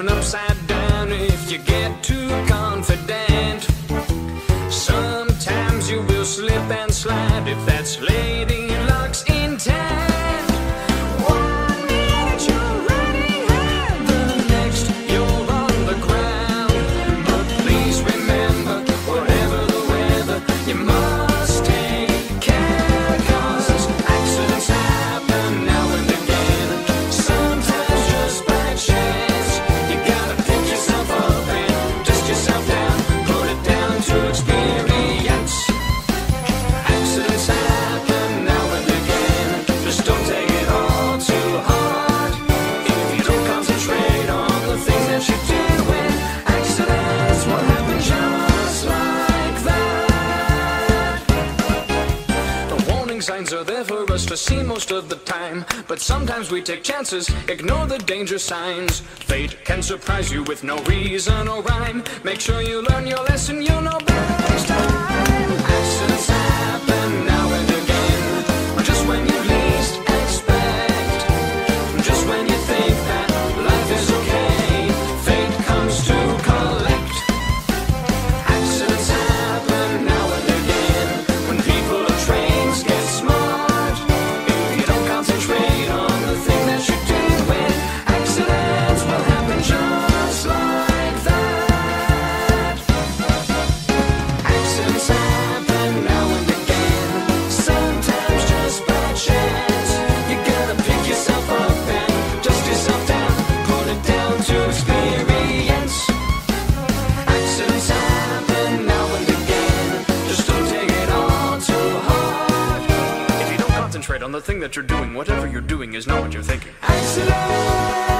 turn upside down if you get too confident. Sometimes you will slip and slide if that's Lady Luck's intent. One minute you're running high, the next you're on the ground. But please remember, whatever the weather, you must take care, 'cause accidents happen now and again, sometimes just by chance. You gotta pick yourself up and dust yourself down, put it down to experience. Accidents happen now and again, just don't take it all too hard. If you don't concentrate on the things that you're doing, accidents will happen just like that. The warning signs are there for us to see most of the time, but sometimes we take chances, ignore the danger signs. Fate can surprise you with no reason or rhyme. Make sure you learn your lesson, you'll know better next time. Accidents happen now and again, just when you least expect, just when you think that life is okay, fate comes to collect. Accidents happen now and again, when people or trains get smart. If you don't concentrate on the thing that you're doing, accidents will happen just like that. Accidents happen now and again, sometimes just by chance. You gotta pick yourself up and dust yourself down, put it down to experience. Accidents happen now and again, just don't take it all too hard. If you don't concentrate on the thing that you're doing, whatever you're doing is not what you're thinking. Accidents.